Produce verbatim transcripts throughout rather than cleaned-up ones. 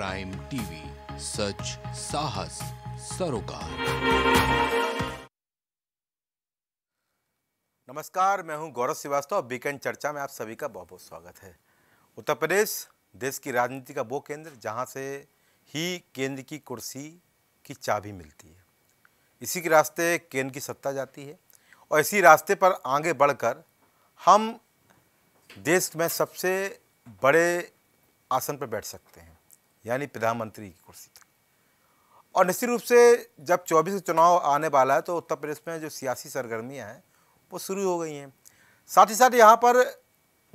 Prime TV, सच साहस सरोकार। नमस्कार, मैं हूं गौरव श्रीवास्तव और वीकेंड चर्चा में आप सभी का बहुत बहुत स्वागत है। उत्तर प्रदेश देश की राजनीति का वो केंद्र जहां से ही केंद्र की कुर्सी की चाबी मिलती है, इसी के रास्ते केंद्र की सत्ता जाती है और इसी रास्ते पर आगे बढ़कर हम देश में सबसे बड़े आसन पर बैठ सकते हैं, यानी प्रधानमंत्री की कुर्सी तक। और निश्चित रूप से जब चौबीस का चुनाव आने वाला है तो उत्तर प्रदेश में जो सियासी सरगर्मियां हैं वो शुरू हो गई हैं। साथ ही साथ यहाँ पर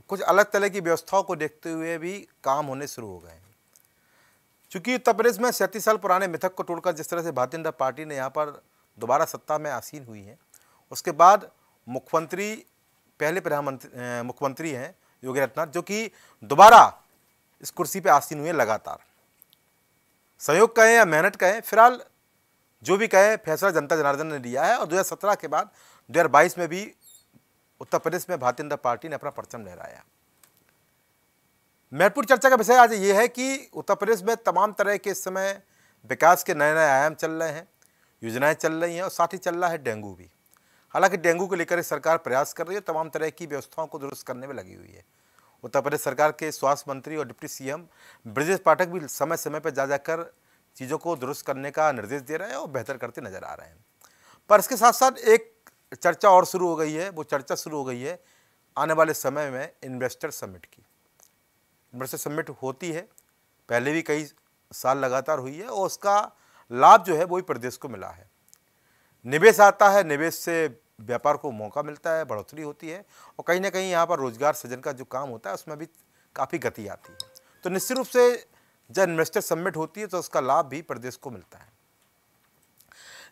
कुछ अलग तरह की व्यवस्थाओं को देखते हुए भी काम होने शुरू हो गए हैं। चूँकि उत्तर प्रदेश में सैंतीस साल पुराने मिथक को तोड़कर जिस तरह से भारतीय जनता पार्टी ने यहाँ पर दोबारा सत्ता में आसीन हुई है, उसके बाद मुख्यमंत्री पहले प्रधानमंत्री मुख्यमंत्री हैं योगी आदित्यनाथ, जो कि दोबारा इस कुर्सी पे आसीन हुए। लगातार सहयोग कहें या मेहनत कहें, फिलहाल जो भी कहें फैसला जनता जनार्दन ने लिया है। और दो हज़ार सत्रह के बाद दो हज़ार बाईस में भी उत्तर प्रदेश में भारतीय जनता पार्टी ने अपना परचम लहराया। महत्वपूर्ण चर्चा का विषय आज ये है कि उत्तर प्रदेश में तमाम तरह के इस समय विकास के नए नए आयाम चल रहे हैं, योजनाएँ चल रही हैं और साथ ही चल रहा है डेंगू भी। हालांकि डेंगू को लेकर सरकार प्रयास कर रही है, तमाम तरह की व्यवस्थाओं को दुरुस्त करने में लगी हुई है। उत्तर प्रदेश सरकार के स्वास्थ्य मंत्री और डिप्टी सीएम ब्रजेश पाठक भी समय समय पर जा जाकर चीज़ों को दुरुस्त करने का निर्देश दे रहे हैं और बेहतर करते नजर आ रहे हैं। पर इसके साथ साथ एक चर्चा और शुरू हो गई है, वो चर्चा शुरू हो गई है आने वाले समय में इन्वेस्टर समिट की। इन्वेस्टर समिट होती है, पहले भी कई साल लगातार हुई है और उसका लाभ जो है वो भी प्रदेश को मिला है। निवेश आता है, निवेश से व्यापार को मौका मिलता है, बढ़ोतरी होती है और कहीं ना कहीं यहाँ पर रोजगार सृजन का जो काम होता है उसमें भी काफ़ी गति आती है। तो निश्चित रूप से जब इन्वेस्टर समिट होती है तो उसका लाभ भी प्रदेश को मिलता है।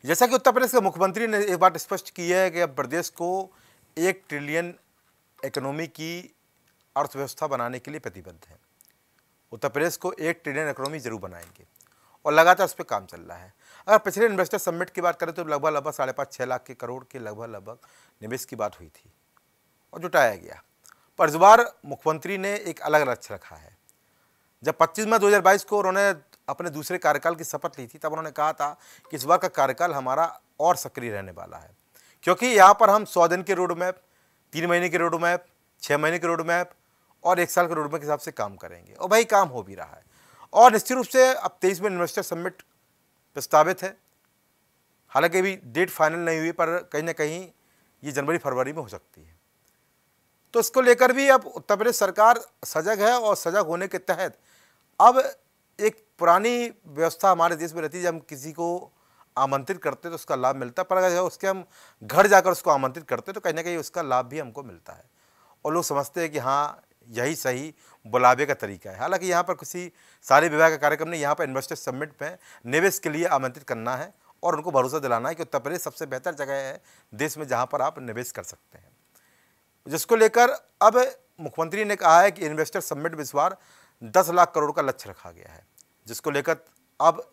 जैसा कि उत्तर प्रदेश के मुख्यमंत्री ने एक बात स्पष्ट की है कि अब प्रदेश को एक ट्रिलियन इकोनॉमी की अर्थव्यवस्था बनाने के लिए प्रतिबद्ध है। उत्तर प्रदेश को एक ट्रिलियन इकोनॉमी जरूर बनाएंगे और लगातार उस पर काम चल रहा है। अगर पिछले इन्वेस्टर समिट की बात करें तो लगभग लगभग साढ़े पाँच छः लाख के करोड़ के लगभग लगभग निवेश की बात हुई थी और जुटाया गया। पर इस बार मुख्यमंत्री ने एक अलग लक्ष्य रखा है। जब पच्चीस मई दो हज़ार बाईस को उन्होंने अपने दूसरे कार्यकाल की शपथ ली थी, तब उन्होंने कहा था कि इस बार का कार्यकाल हमारा और सक्रिय रहने वाला है, क्योंकि यहाँ पर हम सौ दिन के रोड मैप, तीन महीने के रोड मैप, छः महीने के रोड मैप और एक साल के रोड मैप के हिसाब से काम करेंगे और वही काम हो भी रहा है। और निश्चित रूप से अब तेईसवें इन्वेस्टर समिट प्रस्तावित है, हालांकि अभी डेट फाइनल नहीं हुई, पर कहीं ना कहीं ये जनवरी फरवरी में हो सकती है। तो इसको लेकर भी अब उत्तर प्रदेश सरकार सजग है और सजग होने के तहत अब एक पुरानी व्यवस्था हमारे देश में रहती है, जब हम किसी को आमंत्रित करते तो उसका लाभ मिलता, पर अगर उसके हम घर जाकर उसको आमंत्रित करते तो कहीं ना कहीं उसका लाभ भी हमको मिलता है और लोग समझते हैं कि हाँ यही सही बुलावे का तरीका है। हालांकि यहाँ पर किसी सारे विभाग का कार्यक्रम ने यहाँ पर इन्वेस्टर समिट में निवेश के लिए आमंत्रित करना है और उनको भरोसा दिलाना है कि उत्तर प्रदेश सबसे बेहतर जगह है देश में जहाँ पर आप निवेश कर सकते हैं, जिसको लेकर अब मुख्यमंत्री ने कहा है कि इन्वेस्टर समिट में इस बार दस लाख करोड़ का लक्ष्य रखा गया है, जिसको लेकर अब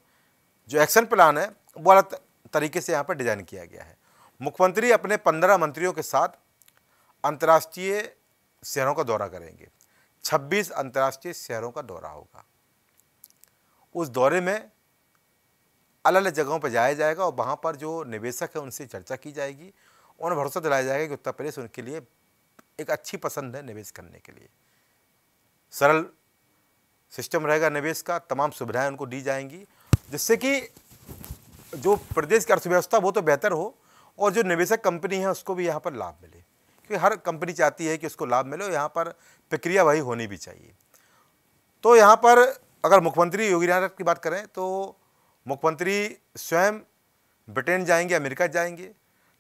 जो एक्शन प्लान है वो अलग तरीके से यहाँ पर डिजाइन किया गया है। मुख्यमंत्री अपने पंद्रह मंत्रियों के साथ अंतर्राष्ट्रीय शहरों का दौरा करेंगे। छब्बीस अंतर्राष्ट्रीय शहरों का दौरा होगा। उस दौरे में अलग अलग जगहों पर जाया जाएगा और वहाँ पर जो निवेशक हैं उनसे चर्चा की जाएगी, उन्हें भरोसा दिलाया जाएगा कि उत्तर प्रदेश उनके लिए एक अच्छी पसंद है निवेश करने के लिए। सरल सिस्टम रहेगा निवेश का, तमाम सुविधाएं उनको दी जाएंगी, जिससे कि जो प्रदेश की अर्थव्यवस्था वो तो बेहतर हो और जो निवेशक कंपनी है उसको भी यहाँ पर लाभ मिले, कि हर कंपनी चाहती है कि उसको लाभ मिले और यहाँ पर प्रक्रिया वही होनी भी चाहिए। तो यहाँ पर अगर मुख्यमंत्री योगी आदित्यनाथ की बात करें तो मुख्यमंत्री स्वयं ब्रिटेन जाएंगे, अमेरिका जाएंगे,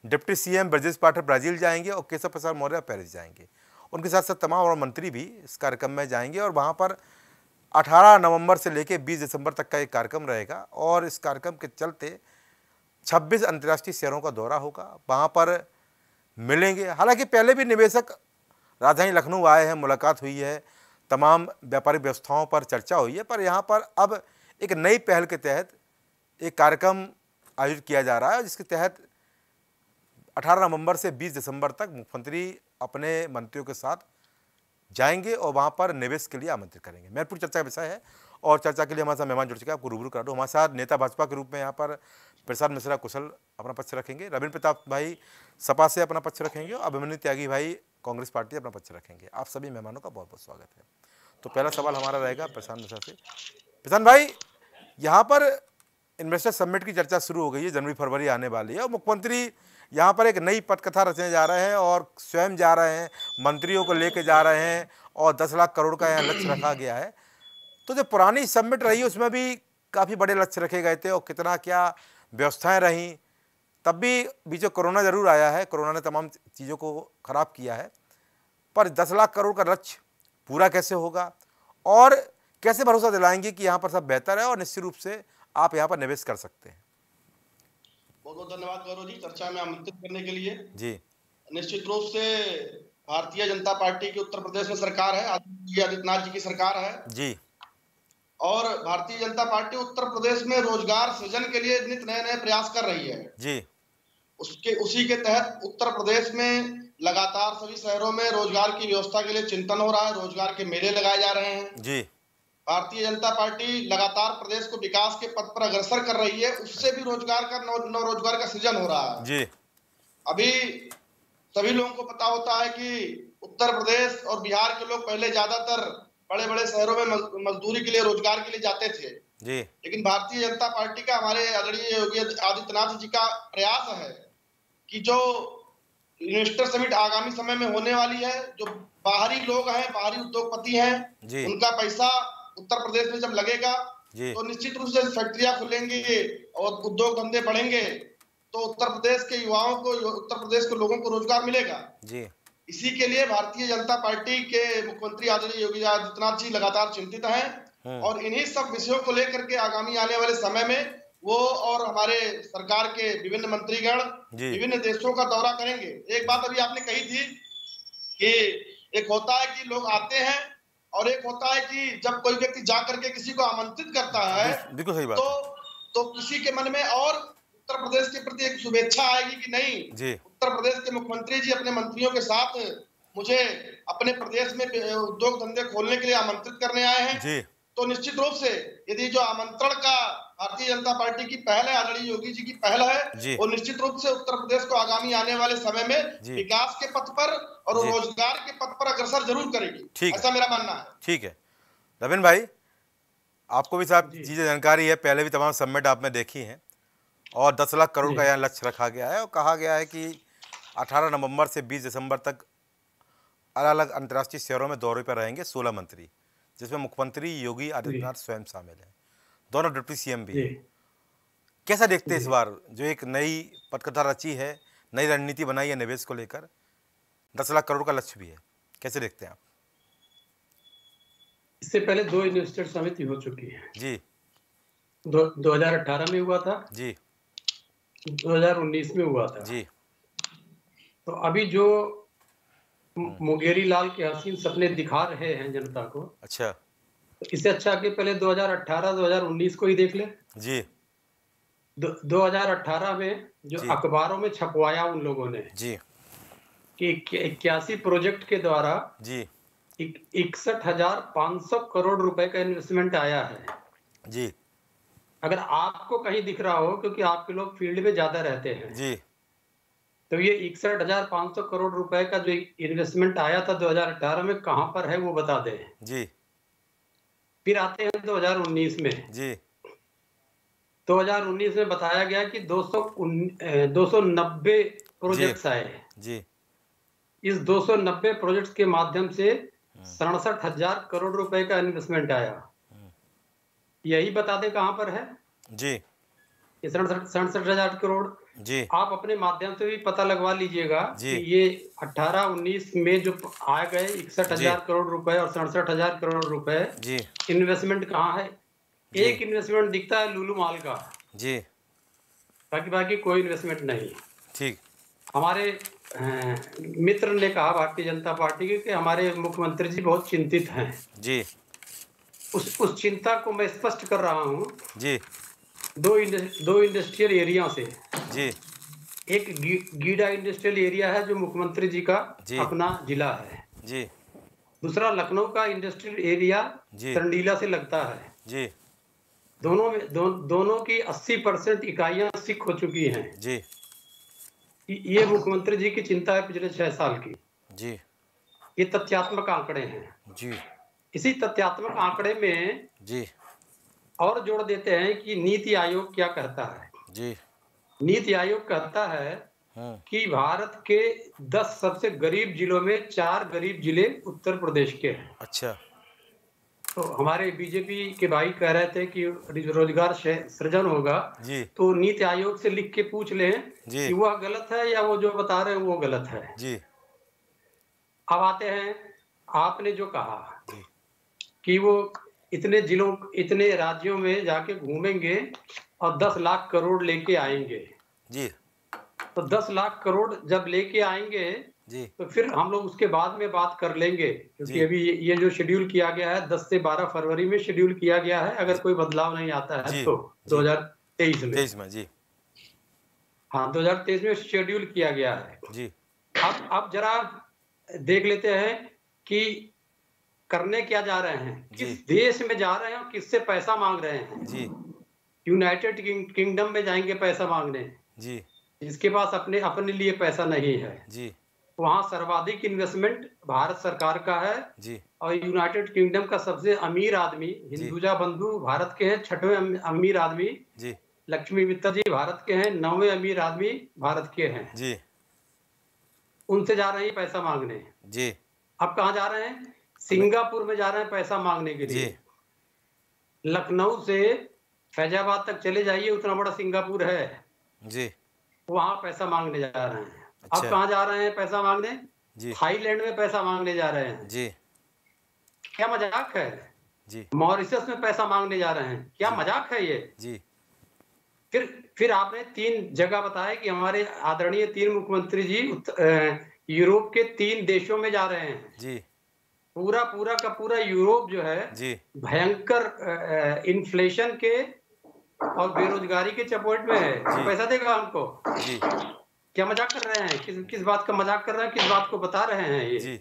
deputy CM Brajesh Pathak Brazil जाएंगे और केशव प्रसाद मौर्य पेरिस जाएंगे। उनके साथ साथ तमाम और मंत्री भी इस कार्यक्रम में जाएंगे और वहाँ पर अठारह नवम्बर से लेकर बीस दिसंबर तक का एक कार्यक्रम रहेगा और इस कार्यक्रम के चलते छब्बीस अंतर्राष्ट्रीय शहरों का दौरा होगा, वहाँ पर मिलेंगे। हालांकि पहले भी निवेशक राजधानी लखनऊ आए हैं, मुलाकात हुई है, तमाम व्यापारिक व्यवस्थाओं पर चर्चा हुई है, पर यहाँ पर अब एक नई पहल के तहत एक कार्यक्रम आयोजित किया जा रहा है, जिसके तहत अठारह नवंबर से बीस दिसंबर तक मुख्यमंत्री अपने मंत्रियों के साथ जाएंगे और वहाँ पर निवेश के लिए आमंत्रित करेंगे। महत्वपूर्ण चर्चा का विषय है और चर्चा के लिए हमारे साथ मेहमान जुड़ चुके हैं, आपको रूबरू करा दो। हमारे साथ नेता भाजपा के रूप में यहाँ पर प्रशांत मिश्रा कुशल अपना पक्ष रखेंगे, रविंद्र प्रताप भाई सपा से अपना पक्ष रखेंगे और अभिमन्यु त्यागी भाई कांग्रेस पार्टी अपना पक्ष रखेंगे। आप सभी मेहमानों का बहुत बहुत स्वागत है। तो पहला सवाल हमारा रहेगा प्रशांत मिश्रा से। प्रशांत भाई, यहाँ पर इन्वेस्टर समिट की चर्चा शुरू हो गई है, जनवरी फरवरी आने वाली है और मुख्यमंत्री यहाँ पर एक नई पटकथा रचने जा रहे हैं और स्वयं जा रहे हैं, मंत्रियों को लेके जा रहे हैं और दस लाख करोड़ का यहाँ लक्ष्य रखा गया है। तो जो पुरानी समिट रही उसमें भी काफ़ी बड़े लक्ष्य रखे गए थे और कितना क्या व्यवस्थाएं रहीं, तब भी बीच में कोरोना ज़रूर आया है, कोरोना ने तमाम चीज़ों को ख़राब किया है, पर दस लाख करोड़ का लक्ष्य पूरा कैसे होगा और कैसे भरोसा दिलाएंगे कि यहाँ पर सब बेहतर है और निश्चित रूप से आप यहाँ पर निवेश कर सकते हैं। बहुत बहुत धन्यवाद गौरव जी चर्चा में आमंत्रित करने के लिए। जी, निश्चित रूप से भारतीय जनता पार्टी की उत्तर प्रदेश में सरकार है, योगी आदित्यनाथ जी की सरकार है जी, और भारतीय जनता पार्टी उत्तर प्रदेश में रोजगार सृजन के लिए नित नए नए प्रयास कर रही है जी। उसके उसी के तहत उत्तर प्रदेश में लगातार सभी शहरों में रोजगार की व्यवस्था के लिए चिंतन हो रहा है, रोजगार के मेले लगाए जा रहे हैं जी। भारतीय जनता पार्टी लगातार प्रदेश को विकास के पथ पर अग्रसर कर रही है, उससे भी रोजगार का नवरोजगार का सृजन हो रहा है जी। अभी सभी लोगों को पता होता है कि उत्तर प्रदेश और बिहार के लोग पहले ज्यादातर बड़े बड़े शहरों में मजदूरी के लिए, रोजगार के लिए जाते थे जी। लेकिन भारतीय जनता पार्टी का, हमारे आदरणीय योगी आदित्यनाथ जी का प्रयास है कि जो इन्वेस्टर समिट आगामी समय में होने वाली है, जो बाहरी लोग हैं, बाहरी उद्योगपति हैं, उनका पैसा उत्तर प्रदेश में जब लगेगा तो निश्चित रूप से फैक्ट्रियां खुलेंगे और उद्योग धंधे बढ़ेंगे, तो उत्तर प्रदेश के युवाओं को, उत्तर प्रदेश के लोगों को रोजगार मिलेगा जी। इसी के लिए भारतीय जनता पार्टी के मुख्यमंत्री आदरणीय योगी आदित्यनाथ जी लगातार चिंतित हैं और इन्हीं सब विषयों को लेकर के आगामी आने वाले समय में वो और हमारे सरकार के विभिन्न मंत्रीगण विभिन्न देशों का दौरा करेंगे। एक बात अभी आपने कही थी कि एक होता है कि लोग आते हैं और एक होता है कि जब कोई व्यक्ति जा करके किसी को आमंत्रित करता है तो तो किसी के मन में और उत्तर प्रदेश के प्रति एक शुभेच्छा आएगी कि नहीं, उत्तर प्रदेश के मुख्यमंत्री जी अपने मंत्रियों के साथ मुझे अपने प्रदेश में उद्योग धंधे खोलने के लिए आमंत्रित करने आए हैं। तो निश्चित रूप से यदि जो आमंत्रण का भारतीय जनता पार्टी की पहल है, आदरणीय योगी जी की पहल है, वो निश्चित रूप से उत्तर प्रदेश को आगामी आने वाले समय में विकास के पथ पर और रोजगार के पथ पर अग्रसर जरूर करेगी, ऐसा मेरा मानना है। ठीक है रविंद्र भाई, आपको भी साहब चीजें जानकारी है, पहले भी तमाम समिट आपने देखी हैं और दस लाख करोड़ का यहाँ लक्ष्य रखा गया है और कहा गया है कि अठारह नवंबर से बीस दिसंबर तक अलग अलग अंतर्राष्ट्रीय शहरों में दौरे पर रहेंगे सोलह मंत्री, जिसमें मुख्यमंत्री योगी आदित्यनाथ स्वयं शामिल हैं, दोनों डिप्टी सीएम भी। कैसा देखते हैं इस बार जो एक नई पटकथा रची है, नई रणनीति बनाई है निवेश को लेकर, दस लाख करोड़ का लक्ष्य भी है, कैसे देखते हैं आप? इससे पहले दो इन्वेस्टर समिति हो चुकी है जी, दो हजार अठारह में हुआ था जी, दो हजार उन्नीस में हुआ था जी। तो अभी जो मुंगेरी लाल के हसीन सपने दिखा रहे हैं जनता को, अच्छा तो इससे अच्छा कि पहले दो हजार अठारह दो हजार उन्नीस को ही देख ले जी। दो हजार अठारह में जो अखबारों में छपवाया उन लोगों ने जी कि इक्यासी प्रोजेक्ट के द्वारा जी इकसठ हजार पाँच सौ करोड़ रुपए का इन्वेस्टमेंट आया है जी। अगर आपको कहीं दिख रहा हो, क्योंकि आपके लोग फील्ड में ज्यादा रहते हैं जी, तो ये इकसठ हजार पाँच सौ करोड़ रुपए का जो इन्वेस्टमेंट आया था दो हजार अठारह में कहाँ पर है वो बता दें जी। फिर आते हैं दो हजार उन्नीस में जी, दो हजार उन्नीस में बताया गया कि दो सौ दो सौ नब्बे प्रोजेक्ट आए जी। इस दो सौ नब्बे प्रोजेक्ट्स के माध्यम से सड़सठ हजार करोड़ रुपए का इन्वेस्टमेंट आया, यही बता दे कहां पर है जी सड़सठ हजार करोड़ जी। आप अपने माध्यम से भी पता लगवा लीजिएगा कि ये अठारह उन्नीस में जो आ गए इकसठ हजार करोड़ रुपए और सड़सठ हजार करोड़ रुपए जी, इन्वेस्टमेंट कहाँ है? एक इन्वेस्टमेंट दिखता है लुलु माल का जी, बाकी बाकी कोई इन्वेस्टमेंट नहीं। ठीक, हमारे मित्र ने कहा भारतीय जनता पार्टी के कि हमारे मुख्यमंत्री जी बहुत चिंतित हैं जी, उस उस चिंता को मैं स्पष्ट कर रहा हूं जी। दो इंडस्ट, दो इंडस्ट्रियल एरिया से जी, एक गी, गीडा इंडस्ट्रियल एरिया है जो मुख्यमंत्री जी का जी, अपना जिला है जी। दूसरा लखनऊ का इंडस्ट्रियल एरिया चंडीला से लगता है जी, दोनों में दो, दोनों की अस्सी परसेंट इकाइयां सिख हो चुकी हैं जी। ये मुख्यमंत्री जी की चिंता है पिछले छह साल की जी। ये तथ्यात्मक आंकड़े हैं जी। इसी तथ्यात्मक आंकड़े में जी और जोड़ देते हैं कि नीति आयोग क्या कहता है जी। नीति आयोग कहता है कि भारत के दस सबसे गरीब जिलों में चार गरीब जिले उत्तर प्रदेश के हैं। अच्छा, तो हमारे बीजेपी के भाई कह रहे थे कि रोजगार सृजन होगा जी, तो नीति आयोग से लिख के पूछ लें कि वह गलत है या वो जो बता रहे हैं वो गलत है जी। अब आते हैं, आपने जो कहा जी कि वो इतने जिलों इतने राज्यों में जाके घूमेंगे और दस लाख करोड़ लेके आएंगे जी। तो दस लाख करोड़ जब लेके आएंगे जी, तो फिर हम लोग उसके बाद में बात कर लेंगे, क्योंकि अभी ये जो शेड्यूल किया गया है दस से बारह फरवरी में शेड्यूल किया गया है, अगर कोई बदलाव नहीं आता है जी, तो दो हजार तेईस में, तेईस में जी, हाँ दो हजार तेईस में शेड्यूल किया गया है जी। अब अब जरा देख लेते हैं कि करने क्या जा रहे हैं, किस देश में जा रहे हैं और किससे पैसा मांग रहे हैं जी। यूनाइटेड किंगडम में जाएंगे पैसा मांगने जी, जिसके पास अपने अपने लिए पैसा नहीं है जी। वहाँ सर्वाधिक इन्वेस्टमेंट भारत सरकार का है जी। और यूनाइटेड किंगडम का सबसे अमीर आदमी हिंदुजा बंधु भारत के हैं, छठवें अमीर आदमी जी। लक्ष्मी मित्तल जी भारत के हैं, नौवें अमीर आदमी भारत के हैं जी। उनसे जा रहे हैं पैसा मांगने जी। अब कहाँ जा रहे हैं? सिंगापुर में जा रहे हैं पैसा मांगने के लिए। लखनऊ से फैजाबाद तक चले जाइए, उतना बड़ा सिंगापुर है जी, वहाँ पैसा मांगने जा रहे हैं। अच्छा। अब कहाँ जा रहे हैं पैसा मांगने? थाईलैंड में पैसा मांगने जा रहे हैं जी। क्या मजाक है जी। मॉरिशस में पैसा मांगने जा रहे हैं, क्या मजाक है ये जी। फिर फिर आपने तीन जगह बताया कि हमारे आदरणीय तीन मुख्यमंत्री जी यूरोप के तीन देशों में जा रहे हैं जी। पूरा पूरा का पूरा यूरोप जो है भयंकर इन्फ्लेशन के और बेरोजगारी के चपेट में है, पैसा देगा हमको जी। क्या मजाक कर रहे हैं? किस किस बात का मजाक कर रहे हैं? किस बात को बता रहे हैं ये जी।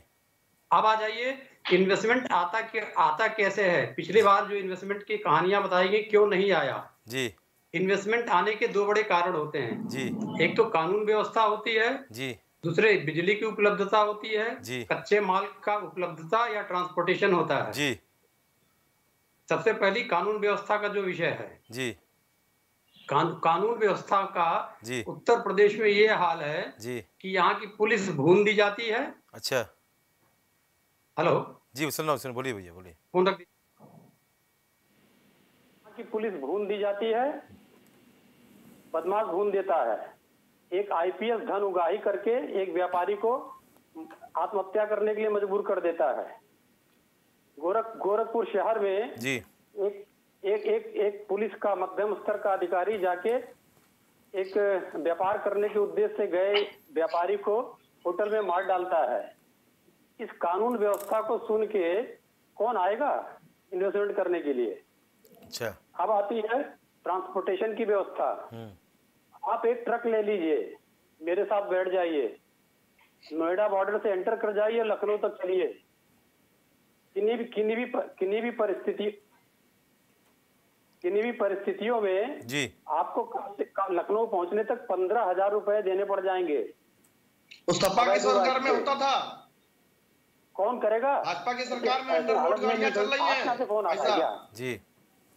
अब आ जाइए, इन्वेस्टमेंट आता के आता कैसे है? पिछली बार जो इन्वेस्टमेंट की कहानियां बताई गई क्यों नहीं आया जी। इन्वेस्टमेंट आने के दो बड़े कारण होते हैं जी। एक तो कानून व्यवस्था होती है जी, दूसरे बिजली की उपलब्धता होती है जी, कच्चे माल का उपलब्धता या ट्रांसपोर्टेशन होता है जी। सबसे पहली कानून व्यवस्था का जो विषय है जी, कानून व्यवस्था का उत्तर प्रदेश में ये हाल है कि यहाँ की पुलिस भून दी जाती है। अच्छा, हेलो जी, सुन रहा हूं, बोलिए भैया बोलिए। यहाँ की पुलिस भून दी जाती है, बदमाश भून देता है। एक आई पी एस धन उगाही करके एक व्यापारी को आत्महत्या करने के लिए मजबूर कर देता है। गोरख गोरखपुर शहर में जी एक एक एक एक पुलिस का मध्यम स्तर का अधिकारी जाके एक व्यापार करने के उद्देश्य से गए व्यापारी को होटल में मार डालता है। इस कानून व्यवस्था को सुन के कौन आएगा इन्वेस्टमेंट करने के लिए? अच्छा, अब आती है ट्रांसपोर्टेशन की व्यवस्था। आप एक ट्रक ले लीजिए, मेरे साथ बैठ जाइए, नोएडा बॉर्डर से एंटर कर जाइए, लखनऊ तक चलिए। किन्हीं भी किन्हीं भी किन्हीं भी परिस्थिति किन्हीं भी परिस्थितियों में जी आपको लखनऊ पहुंचने तक पंद्रह हजार रुपए देने पड़ जाएंगे। उस सपा की सरकार में होता था, कौन करेगा? भाजपा की सरकार में अंडरकोट गाड़ियां चल रही हैं जी,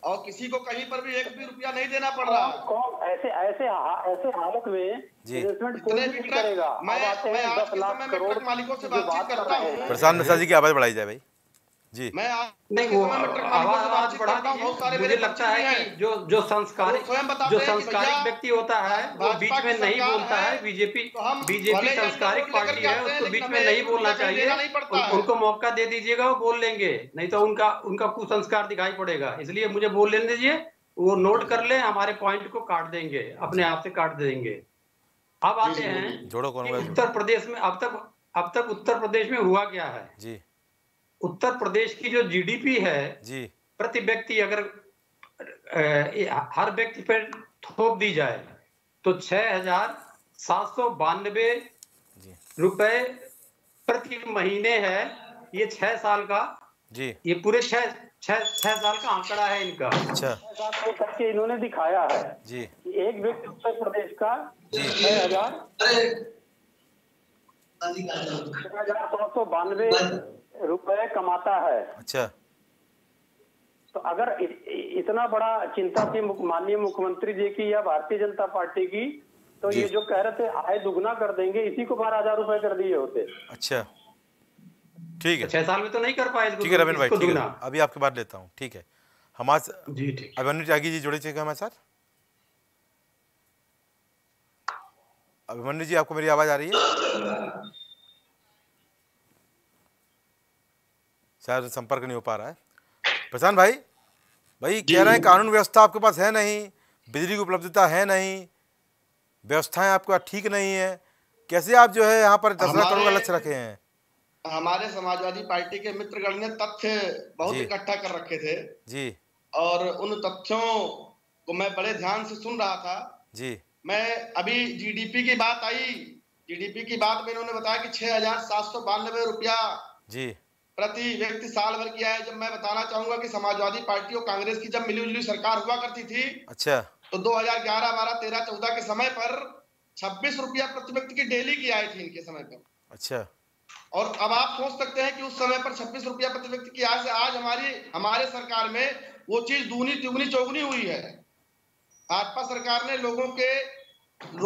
और किसी को कहीं पर भी एक भी रुपया नहीं देना पड़ रहा। कौन ऐसे ऐसे ऐसे हालत में इन्वेस्टमेंट कोई भी नहीं करेगा। दस लाख करोड़ मालिकों से बातचीत करता हूँ। प्रशांत मिश्रा जी की आवाज बढ़ाई जाए भाई जी। मैं नहीं, वो आवाज बढ़ाता हूँ। बहुत सारे मुझे लगता है कि जो जो संस्कारिक जो संस्कारिक व्यक्ति होता है वो बीच में नहीं बोलता है। बीजेपी बीजेपी संस्कारिक पार्टी है, उसको बीच में नहीं बोलना चाहिए। उनको मौका दे दीजिएगा, वो बोल लेंगे, नहीं तो उनका उनका कुसंस्कार दिखाई पड़ेगा। इसलिए मुझे बोल लेने दीजिए, वो नोट कर ले, हमारे पॉइंट को काट देंगे, अपने आप से काट देंगे। अब आते हैं उत्तर प्रदेश में। अब तक अब तक उत्तर प्रदेश में हुआ क्या है जी? उत्तर प्रदेश की जो जी डी पी है जी, प्रति व्यक्ति अगर ए, हर व्यक्ति पर थोप दी जाए तो छह हजार सात सौ बानवे रुपए प्रति महीने है। ये छह साल का जी, ये पूरे छह छह छह साल का आंकड़ा है इनका। अच्छा, साल करके इन्होंने दिखाया है जी। एक व्यक्ति उत्तर प्रदेश का छह हजार छह हजार सौ सौ बानवे रुपए कमाता है। अच्छा, तो अगर इतना बड़ा चिंता थी माननीय मुख्यमंत्री जी की या भारतीय जनता पार्टी की, तो ये जो कह रहे थे आय दुगना कर देंगे, इसी को बारह हजार रूपए कर दिए होते। अच्छा ठीक है, छह साल में तो नहीं कर पाए। ठीक है रविंद्र भाई, ठीक है, अभी आपके बात लेता हूँ। ठीक है, हमारे जी ठीक, अभिमन्यु त्यागी जी जुड़े चाहिए हमारे साथ। अभिमन्यु जी, आपको मेरी आवाज आ रही है? शायद संपर्क नहीं हो पा रहा है। प्रशांत भाई भाई कह रहे हैं कानून व्यवस्था आपके पास है नहीं, बिजली की उपलब्धता है नहीं, व्यवस्थाएं आपका ठीक नहीं है, कैसे आप जो है यहाँ पर दस करोड़ का लक्ष्य रखे हैं? हमारे समाजवादी पार्टी के मित्रगण ने तथ्य बहुत इकट्ठा कर रखे थे जी, और उन तथ्यों को मैं बड़े ध्यान से सुन रहा था जी। मैं अभी जीडीपी की बात आई, जीडीपी की बात में इन्होंने बताया कि छह हजार सात सौ बानवे रुपया जी प्रति व्यक्ति साल भर किया है। जब मैं बताना चाहूंगा कि समाजवादी पार्टी और कांग्रेस की जब मिली जुली सरकार हुआ करती थी, अच्छा, तो दो हजार ग्यारह बारह तेरह चौदह के समय पर छब्बीस रुपया प्रति व्यक्ति की डेली की आय थी इनके समय पर। अच्छा, और अब आप सोच सकते हैं कि उस समय पर छब्बीस रुपया प्रति व्यक्ति की आय से आज हमारी हमारे सरकार में वो चीज दूनी तिगुनी चौगुनी हुई है। भाजपा सरकार ने लोगों के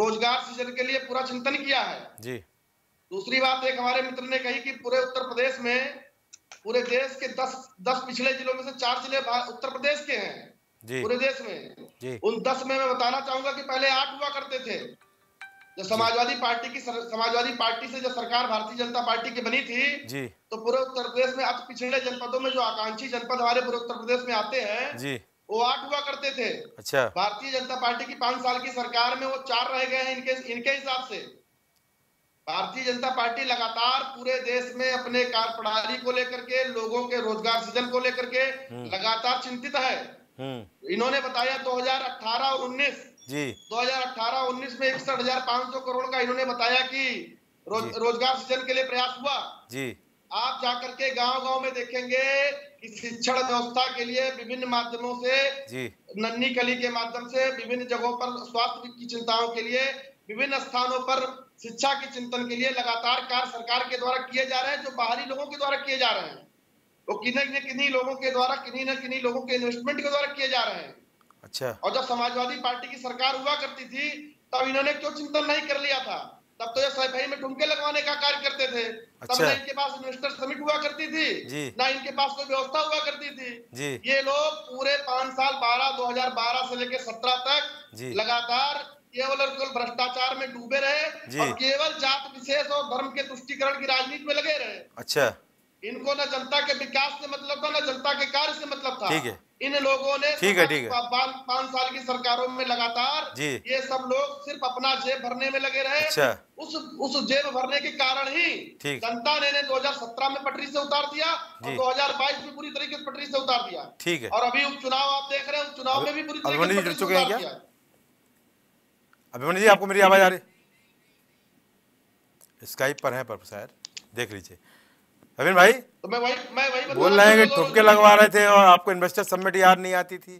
रोजगार सृजन के लिए पूरा चिंतन किया है जी। दूसरी बात, एक हमारे मित्र ने कही कि पूरे उत्तर प्रदेश में, पूरे देश के दस दस पिछले जिलों में से चार जिले उत्तर प्रदेश के हैं जी, पूरे देश में जी। उन दस में मैं बताना चाहूंगा कि पहले आठ हुआ करते थे। जब समाजवादी पार्टी की समाजवादी पार्टी से जब सरकार भारतीय जनता पार्टी की बनी थी जी, तो पूरे उत्तर प्रदेश में अति पिछड़े जनपदों में जो आकांक्षी जनपद हमारे पूरे उत्तर प्रदेश में आते हैं जी, वो आठ हुआ करते थे। अच्छा, भारतीय जनता पार्टी की पांच साल की सरकार में वो चार रह गए हैं। इनके इनके हिसाब से भारतीय जनता पार्टी लगातार पूरे देश में अपने कार्य प्रणाली को लेकर के, लोगों के रोजगार सृजन को लेकर के लगातार चिंतित है। इन्होंने बताया दो हजार अठारह और उन्नीस जी, दो हजार अठारह उन्नीस में इकसठ हजार पांच सौ करोड़ का इन्होंने बताया कि रो, रोजगार सृजन के लिए प्रयास हुआ जी। आप जाकर के गांव गांव में देखेंगे कि शिक्षण व्यवस्था के लिए विभिन्न माध्यमों से, नन्ही कली के माध्यम से, विभिन्न जगहों पर स्वास्थ्य की चिंताओं के लिए, विभिन्न स्थानों पर शिक्षा के चिंतन के लिए लगातार कार्य सरकार के द्वारा किए जा रहे हैं, जो बाहरी लोगों के द्वारा किए जा रहे हैं, वो तो किन्हीं न किन्हीं लोगों के द्वारा, किन्हीं न किन्हीं लोगों के इन्वेस्टमेंट के द्वारा किए जा रहे हैं। अच्छा, और जब समाजवादी पार्टी की सरकार हुआ करती थी तब इन्होंने क्यों चिंतन नहीं कर लिया था? तब तो ये सफाई में ठुमके लगवाने का कार्य करते थे। अच्छा, तब न इनके पास इन्वेस्टर समिट हुआ करती थी, ना इनके पास कोई व्यवस्था हुआ करती थी। ये लोग पूरे पांच साल बारह दो हजार बारह से लेकर सत्रह तक लगातार केवल और केवल भ्रष्टाचार में डूबे रहे और केवल जात विशेष और धर्म के तुष्टीकरण की राजनीति में लगे रहे। अच्छा, इनको न जनता के विकास से मतलब था, न जनता के कार्य से मतलब था। ठीक है, इन लोगों ने ठीक है, ठीक है। पांच साल की सरकारों में लगातार ये सब लोग सिर्फ अपना जेब भरने में लगे रहे। अच्छा, उस उस जेब भरने के कारण ही जनता ने इन्हें दो हजार सत्रह में पटरी से उतार दिया और दो हजार बाईस में पूरी तरीके से पटरी से उतार दिया। ठीक है, और अभी उपचुनाव आप देख रहे हैं, उपचुनाव में भी पूरी तरीके से उतार दिया। अभिमन्यु जी, आपको मेरी आवाज आ रही? स्काइप पर है पर शायद देख लीजिए। अभिमन्यु भाई, तो मैं वही मैं वही बोल रहे हैं कि ठुमके लगवा रहे थे और आपको इन्वेस्टर समिट याद नहीं आती थी,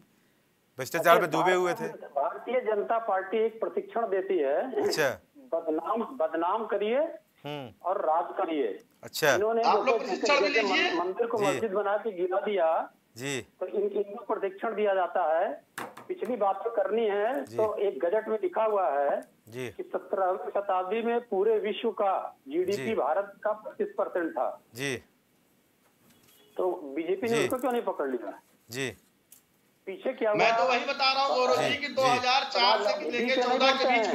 भ्रष्टाचार में डूबे हुए थे। भारतीय जनता पार्टी एक प्रशिक्षण देती है। अच्छा, बदनाम बदनाम करिए और राज करिए। अच्छा, इन्होंने मंदिर को मस्जिद बना के गिरा दिया जी, तो इनको प्रशिक्षण दिया जाता है। पिछली बात तो करनी है तो एक गजट में लिखा हुआ है जी, कि सत्रहवीं शताब्दी में पूरे विश्व का जीडीपी भारत का पच्चीस परसेंट था जी, तो बीजेपी ने उसको क्यों नहीं पकड़ लिया जी? पीछे क्या हुआ? मैं तो वही बता रहा हूँ गौरव जी कि दो हजार चार से लेकर चौदह के बीच में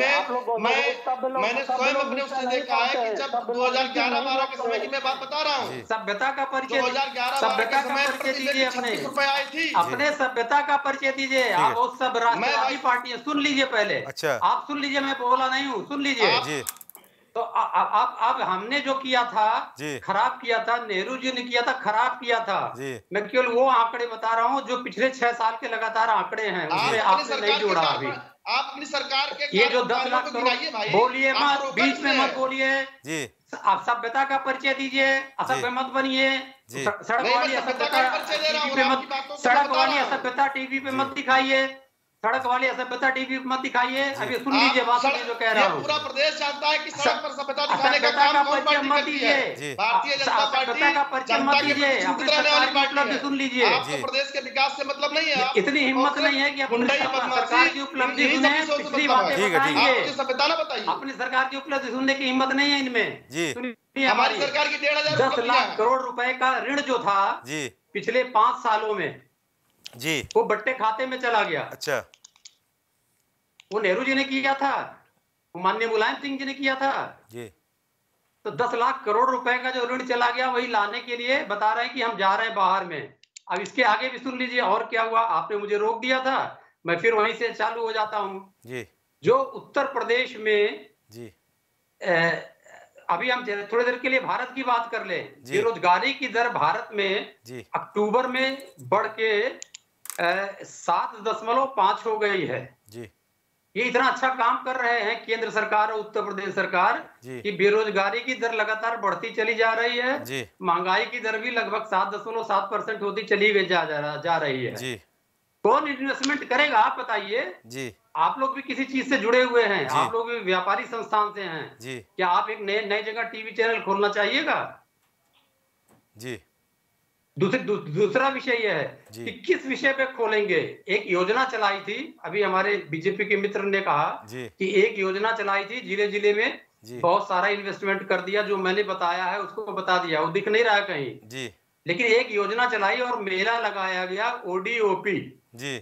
मैं मैंने स्वयं अपने उससे देखा है कि जब दो हजार ग्यारह बारह के समय की मैं बात बता रहा हूँ, सभ्यता का परिचय दो हजार ग्यारह बारह के समय प्रति व्यक्ति रुपए आई थी। अपने सभ्यता का परिचय दीजिए आप, वो सब राष्ट्रवादी पार्टी सुन लीजिए पहले। अच्छा, आप सुन लीजिए, मैं बोला नहीं हूँ, सुन लीजिए। तो आप आप हमने जो किया था खराब किया था, नेहरू जी ने किया था खराब किया था। मैं केवल वो आंकड़े बता रहा हूँ जो पिछले छह साल के लगातार आंकड़े हैं, उसमें आपने नहीं जोड़ा अभी। आप अपनी सरकार के ये जो दस लाख करोड़ बोलिए मत, बीच में मत बोलिए, आप सभ्यता का परिचय दीजिए, असभ्य मत बनिए। सड़क वाली असभ्यता सड़क वाली असभ्यता टीवी पे मत दिखाइए, सड़क वाली असभ्यता टीवी पे मत दिखाइए। अभी सुन लीजिए बात जो कह रहा हूँ, पूरा प्रदेश जानता है कि सड़क पर सभ्यता दिखाने का काम पार्टी मत दीजिए, भारतीय जनता पार्टी का परिचय मत दीजिए। अपने सरकार की उपलब्धि सुन लीजिए, प्रदेश के विकास से मतलब नहीं है, इतनी हिम्मत नहीं है कि अपनी सरकार की उपलब्धि सुने, पिछली बातें बताइए। अपनी सरकार की उपलब्धि सुनने की हिम्मत नहीं है इनमें। हमारी सरकार की डेढ़ हजार दस लाख करोड़ रुपए का ऋण जो था पिछले पांच सालों में जी वो बट्टे खाते में चला गया। अच्छा, वो नेहरू जी ने किया था, माननीय मुलायम सिंह जी ने किया था जी। तो दस लाख करोड़ रुपए का जो ऋण चला गया वही लाने के लिए बता रहे हैं कि हम जा रहे हैं बाहर में। अब इसके आगे भी सुन लीजिए और क्या हुआ। आपने मुझे रोक दिया था, मैं फिर वहीं से चालू हो जाता हूँ। जो उत्तर प्रदेश में जी ए, अभी हम थोड़ी देर के लिए भारत की बात कर ले। बेरोजगारी की दर भारत में अक्टूबर में बढ़ के सात दशमलव पांच हो गई है जी। ये इतना अच्छा काम कर रहे हैं केंद्र सरकार और उत्तर प्रदेश सरकार कि बेरोजगारी की दर लगातार बढ़ती चली जा रही है, महंगाई की दर भी लगभग सात दशमलव सात परसेंट होती चली गई जा, जा, जा रही है जी। कौन इन्वेस्टमेंट करेगा आप बताइए? आप लोग भी किसी चीज से जुड़े हुए हैं, आप लोग भी व्यापारी संस्थान से हैं जी। क्या आप एक नए नई जगह टीवी चैनल खोलना चाहिएगा जी? दूसरा दु, दूसरा विषय यह है कि किस विषय पे खोलेंगे। एक योजना चलाई थी, अभी हमारे बीजेपी के मित्र ने कहा कि एक योजना चलाई थी, जिले जिले में बहुत सारा इन्वेस्टमेंट कर दिया, जो मैंने बताया है उसको बता दिया, वो दिख नहीं रहा कहीं जी। लेकिन एक योजना चलाई और मेला लगाया गया ओडीओपी जी,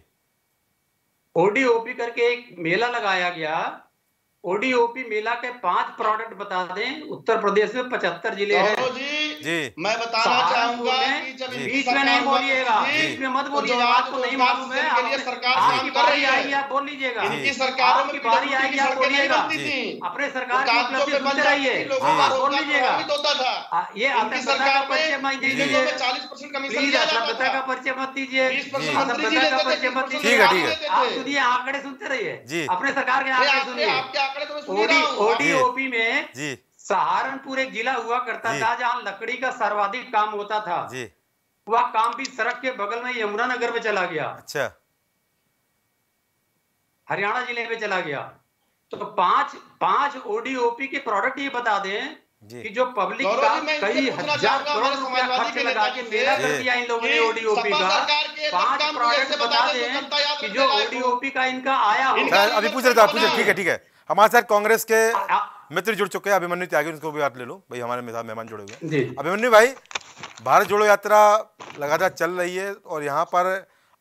ओडीओपी करके एक मेला लगाया गया। ओडीओपी मेला के पांच प्रोडक्ट बता दें, उत्तर प्रदेश में पचहत्तर जिले हैं जी। मैं बताना चाहूंगा कि जब बीच में नहीं बोलिएगा, बीच में मत बोलिएगा, आपको नहीं मालूम है। आपकी बारी आएगी आप बोल लीजिएगा, आपकी बारी आएगी आप बोलिएगा, अपने सरकार की उपलब्धि सुनते रहिए, बोल लीजिएगा। ये असभ्यता का परिचय मत दीजिए, प्लीज असभ्यता का परिचय मत दीजिए, असभ्यता का परिचय मत दीजिए। आप सुनिए, आंकड़े सुनते रहिए, अपने सरकार के आंकड़े सुनिए। ओडीओपी में सहारनपुर एक जिला हुआ करता था जहाँ लकड़ी का सर्वाधिक काम होता था जी। वह काम भी सड़क के बगल में यमुना नगर में चला गया। अच्छा, हरियाणा जिले में चला गया। तो पांच पांच ओडीओपी के प्रोडक्ट ये बता दें कि जो पब्लिक का कई हजार करोड़ रुपया खर्च लगा के मेला कर दिया इन लोगों ने ओडीओपी का। पांच प्रोडक्ट बता दें कि जो ओडीओपी का इनका आया होगा। अभी पूछ रहा था, पूछ रहा, ठीक है ठीक है। हमारे साथ कांग्रेस के मित्र जुड़ चुके हैं, अभिमन्यु त्यागी, उनको भी आप ले लो भाई, हमारे मेहमान जुड़े हुए हैं। अभिमन्यु भाई, भारत जोड़ो यात्रा लगातार चल रही है और यहाँ पर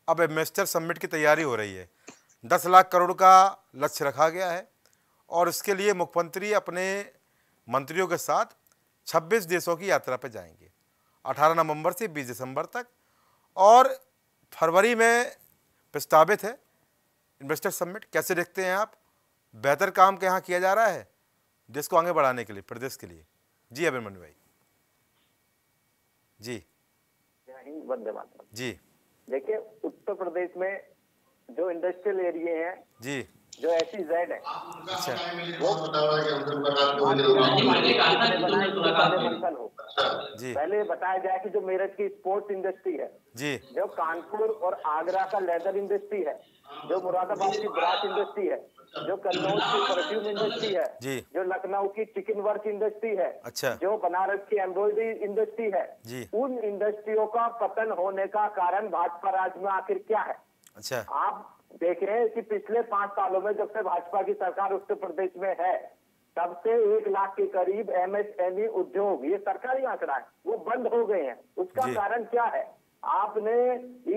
अब इन्वेस्टर समिट की तैयारी हो रही है। दस लाख करोड़ का लक्ष्य रखा गया है और इसके लिए मुख्यमंत्री अपने मंत्रियों के साथ छब्बीस देशों की यात्रा पर जाएंगे अठारह नवंबर से बीस दिसंबर तक। और फरवरी में प्रस्तावित है इन्वेस्टर समिट, कैसे देखते हैं आप? बेहतर काम के यहाँ किया जा रहा है देश को आगे बढ़ाने के लिए, प्रदेश के लिए जी। अभिमन्यु भाई जी, वंदे मातरम जी। देखिए, उत्तर प्रदेश में जो इंडस्ट्रियल एरिया है जी, जो ऐसी जेड है, अच्छा, पहले बताया जाए कि जो मेरठ की स्पोर्ट्स इंडस्ट्री है जी, जो कानपुर और आगरा का लेदर इंडस्ट्री है, जो मुरादाबाद की ब्रास इंडस्ट्री है, जो कन्नौज की परफ्यूम इंडस्ट्री है जी, जो लखनऊ की चिकन वर्क इंडस्ट्री है, अच्छा, जो बनारस की एम्ब्रॉयडरी इंडस्ट्री है जी, उन इंडस्ट्रियों का पतन होने का कारण भाजपा राज में आखिर क्या है? अच्छा, आप देख रहे हैं कि पिछले पांच सालों में जब से भाजपा की सरकार उत्तर प्रदेश में है तब से एक लाख के करीब एमएसएमई उद्योग, ये सरकारी आंकड़ा है, वो बंद हो गए हैं। उसका कारण क्या है? आपने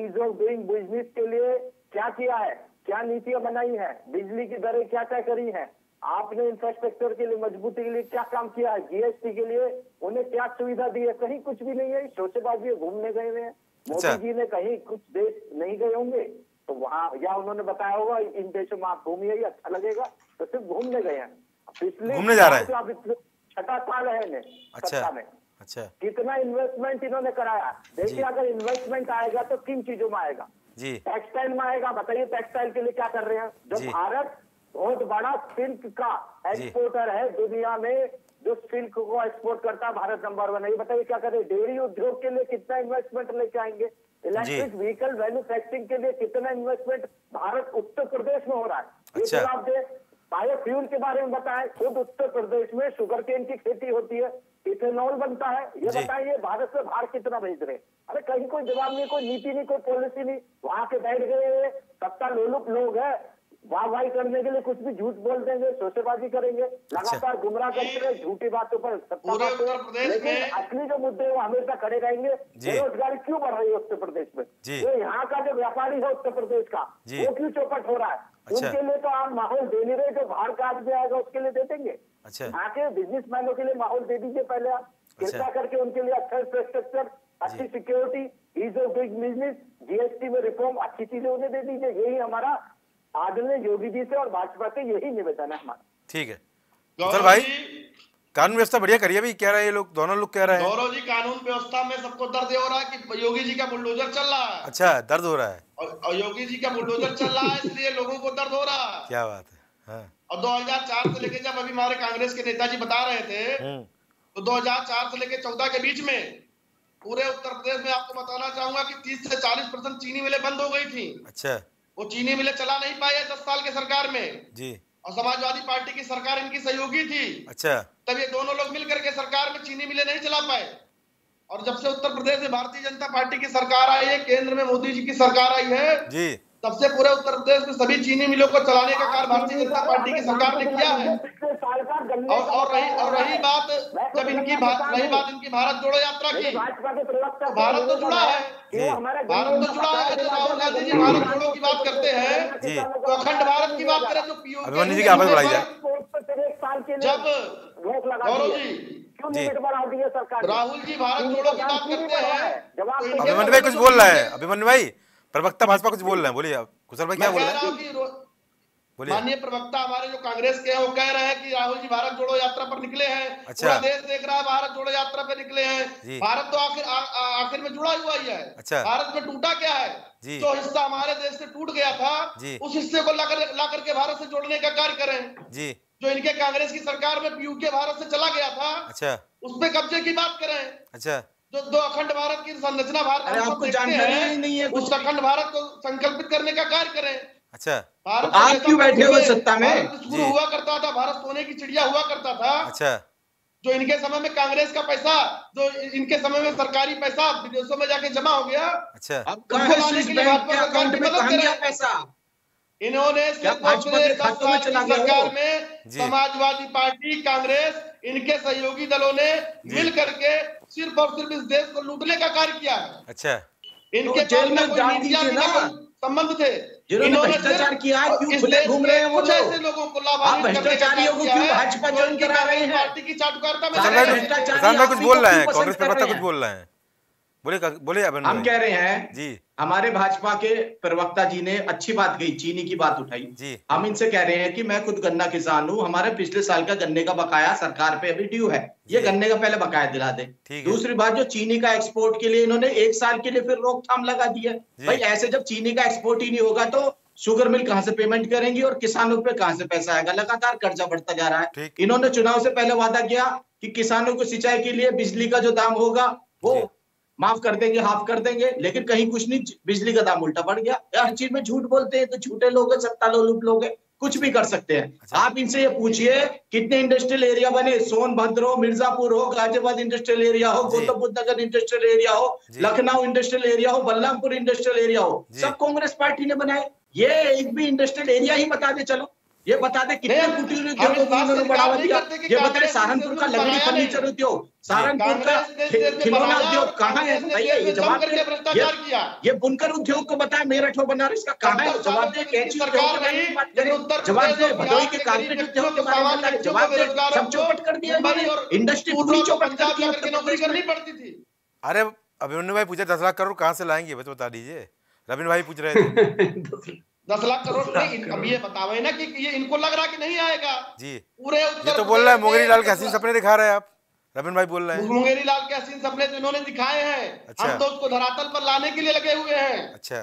ईज ऑफ डूइंग बिजनेस के लिए क्या किया है? क्या नीतियां बनाई हैं? बिजली की दरें क्या तय करी हैं? आपने इंफ्रास्ट्रक्चर के लिए, मजबूती के लिए क्या काम किया है? जीएसटी के लिए उन्हें क्या सुविधा दी है? कहीं कुछ भी नहीं है, शोशेबाजी घूमने गए हुए हैं। मोदी जी ने कहीं कुछ देश नहीं गए होंगे तो वहाँ, या उन्होंने बताया होगा इन देशों में आप घूमिए, अच्छा लगेगा, तो सिर्फ घूमने गए हैं। पिछले आप छठा साल है सत्ता में, कितना इन्वेस्टमेंट इन्होंने कराया? देखिए, अगर इन्वेस्टमेंट आएगा तो किन चीजों में आएगा? टेक्सटाइल में आएगा। बताइए, टेक्सटाइल के लिए क्या कर रहे हैं? जो भारत बहुत बड़ा सिल्क का एक्सपोर्टर है दुनिया में, जो सिल्क को एक्सपोर्ट करता है भारत नंबर वन है। ये बताइए क्या करें? डेयरी उद्योग के लिए कितना इन्वेस्टमेंट लेके आएंगे? इलेक्ट्रिक व्हीकल मैन्युफैक्चरिंग के लिए कितना इन्वेस्टमेंट भारत उत्तर प्रदेश में हो रहा है, ये जवाब दे। बायोफ्यूल के बारे में बताएं, खुद उत्तर प्रदेश में शुगर केन की खेती होती है, इथेनॉल बनता है, ये बताइए भारत से बाहर कितना भेज रहे? अरे कहीं कोई जवाब नहीं, कोई नीति नहीं, कोई पॉलिसी नहीं। वहां के बैठ गए सत्ता लोलुप लोग है, वाह वाही करने के लिए कुछ भी झूठ बोल देंगे, शोशेबाजी करेंगे, लगातार गुमराह करेंगे झूठी बातों पर। लेकिन असली जो मुद्दे वो हमेशा खड़े रहेंगे। बेरोजगारी क्यों बढ़ रही है उत्तर प्रदेश में? जो यहाँ का जो व्यापारी है उत्तर प्रदेश का, वो क्यों चौपट हो रहा है? उनके लिए तो आप माहौल दे नहीं रहे, जो बाहर का आदमी आएगा उसके लिए दे देंगे, आके बिजनेसमैनों के लिए माहौल दे दीजिए पहले आप, कृपया करके उनके लिए अच्छा इंफ्रास्ट्रक्चर, अच्छी security, ease of doing business, GST में रिफॉर्म, अच्छी चीजें उन्हें दे दीजिए। यही हमारा आदरणीय योगी जी से और भाजपा से यही निवेदन है हमारा। ठीक है गौरव भाई, कानून व्यवस्था बढ़िया करिए भी, कह रहे हैं लोग, दोनों लोग कह रहे हैं। गौरव जी, कानून व्यवस्था में सबको दर्द हो रहा है कि योगी जी का बुलडोजर चल रहा है। अच्छा, दर्द हो रहा है और, और योगी जी का बुलडोजर चल रहा है, इसलिए लोगों को दर्द हो रहा है। क्या बात है। हाँ। और दो हजार चार से लेके, जब अभी हमारे कांग्रेस के नेताजी बता रहे थे, तो दो हजार चार से लेके चौदह के बीच में पूरे उत्तर प्रदेश में आपको बताना चाहूंगा की तीस से चालीस परसेंट चीनी मिले बंद हो गयी थी। अच्छा, वो चीनी मिले चला नहीं पाए दस साल के सरकार में जी, और समाजवादी पार्टी की सरकार इनकी सहयोगी थी। अच्छा, तब ये दोनों लोग मिलकर के सरकार में चीनी मिले नहीं चला पाए। और जब से उत्तर प्रदेश में भारतीय जनता पार्टी की सरकार आई है, केंद्र में मोदी जी की सरकार आई है जी, तब से पूरे उत्तर प्रदेश में सभी चीनी मिलों को चलाने का कार्य भारतीय जनता पार्टी की सरकार ने किया है। और और रही और रही बात जब इनकी बात रही बात इनकी भारत जोड़ो यात्रा की, तो भारत तो जुड़ा है, भारत तो जुड़ा है। तो राहुल गांधी जी भारत जोड़ो की बात करते हैं, तो अखंड भारत की बात करें तो पीओके जब गौरव जी जी राहुल जी भारत जोड़ो की बात करते हैं। अभिमन्यु भाई कुछ बोल रहा है, अभिमन्यु भाई प्रवक्ता भाजपा कुछ बोल रहे हैं, बोलिए आप कुशल भाई क्या बोल रहे हैं? बोलिए। माननीय प्रवक्ता हमारे जो कांग्रेस के हैं वो कह रहे हैं कि राहुल जी भारत जोड़ो यात्रा पर निकले हैं। अच्छा, पूरा देश देख रहा है भारत जोड़ो यात्रा पे निकले हैं। भारत तो आखिर आखिर में जुड़ा हुआ ही है। अच्छा, भारत में टूटा क्या है? जो तो हिस्सा हमारे देश से टूट गया था, उस हिस्से को ला करके भारत से जोड़ने का कार्य करें जी। जो इनके कांग्रेस की सरकार में पीयूके भारत से चला गया था, अच्छा, उसमें कब्जे की बात करें। अच्छा, जो दो अखंड भारत की संरचना भारत आपको जानकारी ही नहीं है, उस अखंड भारत को संकल्पित करने का कार्य करें। अच्छा, भारत तो आप क्यों बैठे हो सत्ता में? शुरू हुआ करता था भारत सोने की चिड़िया हुआ करता था। अच्छा, जो इनके समय में कांग्रेस का पैसा, जो इनके समय में सरकारी पैसा विदेशों में जाके जमा हो गया। अच्छा, अब इन्होंने सरकार में समाजवादी पार्टी, कांग्रेस, इनके सहयोगी दलों ने मिल करके सिर्फ और सिर्फ इस देश को लूटने का कार्य किया। अच्छा, इनके जेल में संबंध थे, इन्होंने भ्रष्टाचार किया, घूम रहे हैं वो ऐसे लोगों को लाभान्वित करने का कार्य। पार्टी की चाटुकारिता में कुछ बोल रहे हैं, कांग्रेस प्रवक्ता कुछ बोल रहे हैं, बोले बोले। हम कह रहे हैं जी, हमारे भाजपा के प्रवक्ता जी ने अच्छी बात कही, चीनी की बात उठाई जी। हम इनसे कह रहे हैं कि मैं खुद गन्ना किसान हूँ, हमारे पिछले साल का गन्ने का बकाया सरकार पे अभी ड्यू है, ये गन्ने का पहले बकाया दिला दे। दूसरी बात, जो चीनी का एक्सपोर्ट के लिए इन्होंने एक साल के लिए फिर रोकथाम लगा दी है। भाई ऐसे जब चीनी का एक्सपोर्ट ही नहीं होगा तो शुगर मिल कहाँ से पेमेंट करेंगी और किसानों पे कहाँ से पैसा आएगा? लगातार कर्जा बढ़ता जा रहा है। इन्होंने चुनाव से पहले वादा किया कि किसानों को सिंचाई के लिए बिजली का जो दाम होगा वो माफ कर देंगे, हाफ कर देंगे, लेकिन कहीं कुछ नहीं, बिजली का दाम उल्टा बढ़ गया। हर चीज में झूठ बोलते हैं, तो झूठे लोग हैं, सत्ता लोलुप लोग हैं, कुछ भी कर सकते हैं। अच्छा। आप इनसे ये पूछिए कितने इंडस्ट्रियल एरिया बने, सोनभद्र हो, मिर्जापुर हो, गाजियाबाद इंडस्ट्रियल एरिया हो, गौतम बुद्ध नगर इंडस्ट्रियल एरिया हो, लखनऊ इंडस्ट्रियल एरिया हो, बलरामपुर इंडस्ट्रियल एरिया हो, सब कांग्रेस पार्टी ने बनाए। ये एक भी इंडस्ट्रियल एरिया ही बता दे, चलो ये बता दे कितने कुटीर उद्योगों बढ़ावा दिया, ये बताए सहारनपुर का लकड़ी फर्नीचर उद्योग, सहारनपुर का खिलौना उद्योग कहाँ है? ये जवाब दे। ये बुनकर उद्योग को बताए मेरठ हो, बनारस का कहाँ है? जवाब दे। कैंची जवाब दे। भदोही के कारपेट उद्योग के बारे में जवाब दे। सब चौपट कर दिया, इंडस्ट्री पूरी चौपट कर दी, नौकरी करनी पड़ती थी। अरे अभिमन्यु भाई पूछे दस लाख करोड़ कहाँ से लाएंगे, बता दीजिए। रविंद्र भाई पूछ रहे थे दस लाख करोड़ नहीं, अब ये बतावे ना कि ये इनको लग रहा कि नहीं आएगा जी। पूरे ये तो बोल रहा है मोगरी लाल के हसीन सपने दिखा रहे हैं आप, रविंद्र भाई बोल रहे हैं मोगरी लाल के हसीन सपने तो इन्होंने दिखाए हैं। अच्छा। हम तो उसको धरातल पर लाने के लिए लगे हुए हैं। अच्छा,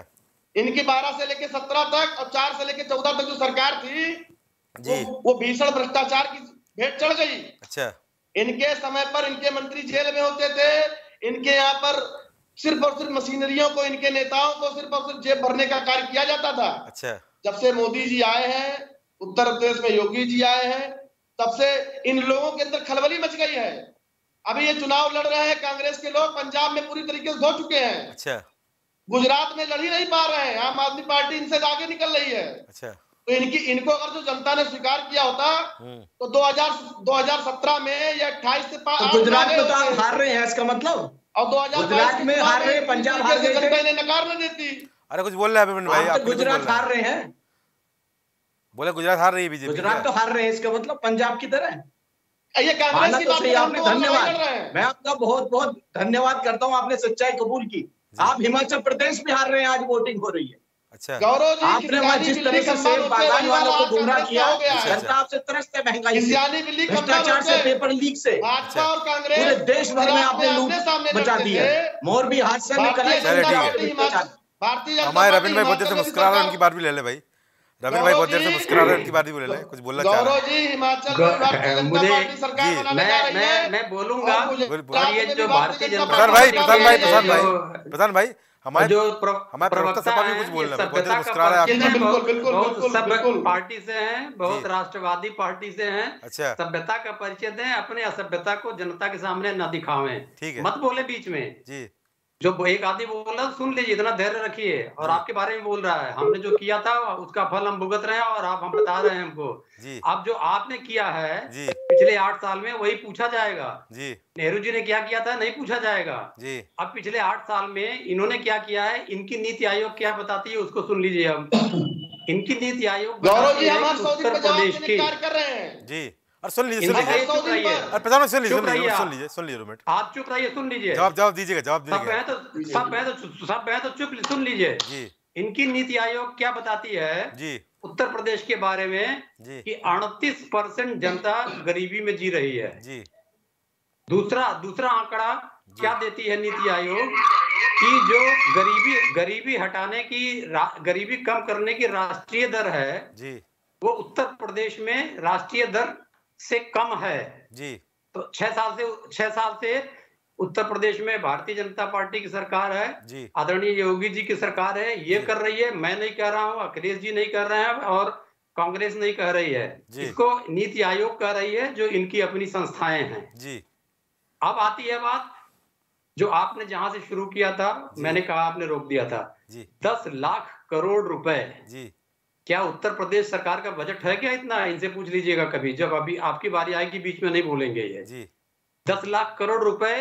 इनकी बारह से लेके सत्रह तक और चार से लेके चौदह तक जो सरकार थी जी, वो भीषण भ्रष्टाचार की भेंट चढ़ गई। अच्छा, इनके समय पर इनके मंत्री जेल में होते थे, इनके यहाँ पर सिर्फ और सिर्फ मशीनरियों को, इनके नेताओं को सिर्फ और सिर्फ जेब भरने का कार्य किया जाता था। अच्छा, जब से मोदी जी आए हैं, उत्तर प्रदेश में योगी जी आए हैं, तब से इन लोगों के अंदर खलबली मच गई है। अभी ये चुनाव लड़ रहे हैं कांग्रेस के लोग, पंजाब में पूरी तरीके से धो चुके हैं। अच्छा, गुजरात में लड़ ही नहीं पा रहे हैं, आम आदमी पार्टी इनसे आगे निकल रही है। अच्छा, तो इनकी इनको अगर जो जनता ने स्वीकार किया होता तो दो हजार सत्रह में या अट्ठाईस से पास गुजरात में तो आप हार रहे हैं, इसका मतलब, और दो हजार बाईस में हार रहे, पंजाब हार गए, जनता ने नकार न देती। अरे कुछ बोल रहे हैं अभिमन्यु भाई, आप गुजरात हार रहे हैं, बोले गुजरात हार रही है बीजेपी, गुजरात तो हार रहे हैं, इसका मतलब पंजाब की तरह ये कांग्रेस की बात। आपने धन्यवाद, मैं आपका बहुत बहुत धन्यवाद करता हूँ, आपने सच्चाई कबूल की। आप हिमाचल प्रदेश में हार रहे हैं, आज वोटिंग हो रही है। अच्छा, गौरव जी, आपने वहाँ जिस तरह से सेब बागान वालों को गुमराह किया, जनता आपसे त्रस्त है, महंगाई से, भ्रष्टाचार से, पेपर लीक से, पूरे देश भर में आपने लूट मचा दी है। मोरबी हादसा में हमारे रविंद्र भाई बहुत देर से मुस्कुरा रहे हैं, उनकी बात भी ले ले भाई। रविंद्र भाई बहुत देर से मुस्कुरा रहे हैं, उनकी बात भी ले ले, कुछ बोलना चाह रहे हैं। मुझे मैं मैं मैं बोलूंगा। जो भारतीय जनता भाई प्रशांत भाई प्रशांत भाई प्रशांत भाई हमारे जो हमारे प्रवक्ता सभा में कुछ बोल रहे हैं, बहुत मुस्कुरा रहे हैं। बिल्कुल बिल्कुल बिल्कुल, सब पार्टी से हैं, बहुत राष्ट्रवादी पार्टी से हैं। अच्छा, सभ्यता का परिचय दें, अपने असभ्यता को जनता के सामने न दिखावें। ठीक है, मत बोले बीच में जी, जो एक आदमी बोल रहा सुन लीजिए, इतना धैर्य रखिए। और आपके बारे में बोल रहा है, हमने जो किया था उसका फल हम भुगत रहे हैं, और आप हम बता रहे हैं हमको। अब जो आपने किया है पिछले आठ साल में, वही पूछा जाएगा। नेहरू जी ने क्या किया था, नहीं पूछा जाएगा। अब पिछले आठ साल में इन्होंने क्या किया है, इनकी नीति आयोग क्या बताती है उसको सुन लीजिए। हम इनकी नीति आयोग उत्तर प्रदेश की जी, और सुन लीजिए सुन लीजिए सुन लीजिए सुन लीजिए, आप चुप रहिए, सुन लीजिए, जवाब जवाब दीजिएगा, जवाब दीजिएगा। सब सब है तो सब है तो चुप सुन लीजिए जी। इनकी नीति आयोग क्या बताती है जी उत्तर प्रदेश के बारे में, कि अड़तीस परसेंट जनता गरीबी में जी रही है जी। दूसरा दूसरा आंकड़ा क्या देती है नीति आयोग, कि जो गरीबी गरीबी हटाने की, गरीबी कम करने की राष्ट्रीय दर है जी, वो उत्तर प्रदेश में राष्ट्रीय दर से कम है जी। तो छह साल से छह साल से उत्तर प्रदेश में भारतीय जनता पार्टी की सरकार है, आदरणीय योगी जी की सरकार है, ये कर रही है। मैं नहीं कह रहा हूँ, अखिलेश जी नहीं कर रहे हैं, और कांग्रेस नहीं कह रही है, इसको नीति आयोग कह रही है, जो इनकी अपनी संस्थाएं हैं जी। अब आती है बात जो आपने जहां से शुरू किया था, मैंने कहा आपने रोक दिया था, दस लाख करोड़ रुपए जी। क्या उत्तर प्रदेश सरकार का बजट है क्या इतना, इनसे पूछ लीजिएगा कभी, जब अभी आपकी बारी आएगी, बीच में नहीं बोलेंगे ये जी। दस लाख करोड़ रुपए